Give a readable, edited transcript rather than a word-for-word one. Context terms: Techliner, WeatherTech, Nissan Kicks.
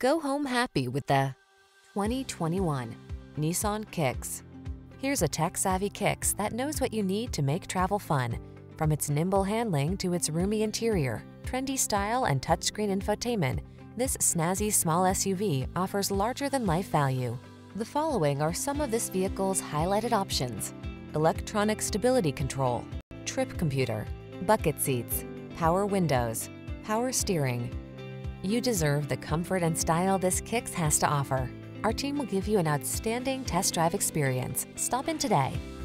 Go home happy with the 2021 Nissan Kicks. Here's a tech-savvy Kicks that knows what you need to make travel fun. From its nimble handling to its roomy interior, trendy style, and touchscreen infotainment, this snazzy small SUV offers larger-than-life value. The following are some of this vehicle's highlighted options: electronic stability control, trip computer, bucket seats, power windows, power steering. You deserve the comfort and style this Kicks has to offer. Our team will give you an outstanding test drive experience. Stop in today.